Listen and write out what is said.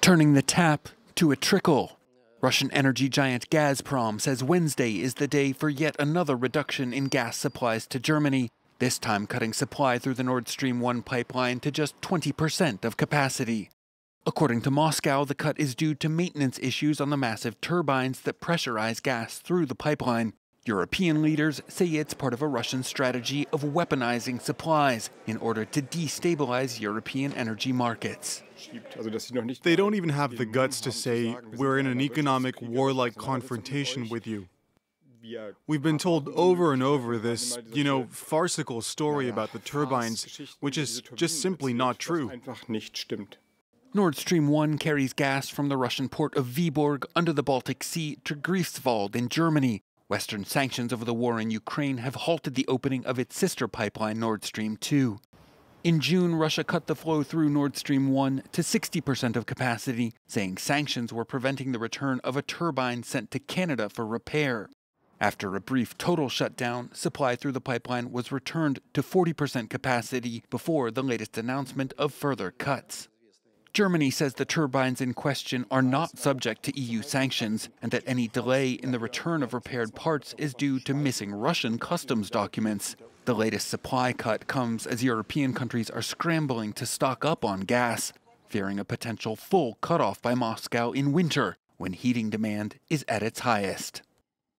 turning the tap to a trickle. Russian energy giant Gazprom says Wednesday is the day for yet another reduction in gas supplies to Germany, this time cutting supply through the Nord Stream 1 pipeline to just 20% of capacity. According to Moscow, the cut is due to maintenance issues on the massive turbines that pressurize gas through the pipeline. European leaders say it's part of a Russian strategy of weaponizing supplies in order to destabilize European energy markets. They don't even have the guts to say, we're in an economic warlike confrontation with you. We've been told over and over this, farcical story about the turbines, which is just simply not true. Nord Stream 1 carries gas from the Russian port of Vyborg under the Baltic Sea to Greifswald in Germany. Western sanctions over the war in Ukraine have halted the opening of its sister pipeline, Nord Stream 2. In June, Russia cut the flow through Nord Stream 1 to 60% of capacity, saying sanctions were preventing the return of a turbine sent to Canada for repair. After a brief total shutdown, supply through the pipeline was returned to 40% capacity before the latest announcement of further cuts. Germany says the turbines in question are not subject to EU sanctions and that any delay in the return of repaired parts is due to missing Russian customs documents. The latest supply cut comes as European countries are scrambling to stock up on gas, fearing a potential full cutoff by Moscow in winter when heating demand is at its highest.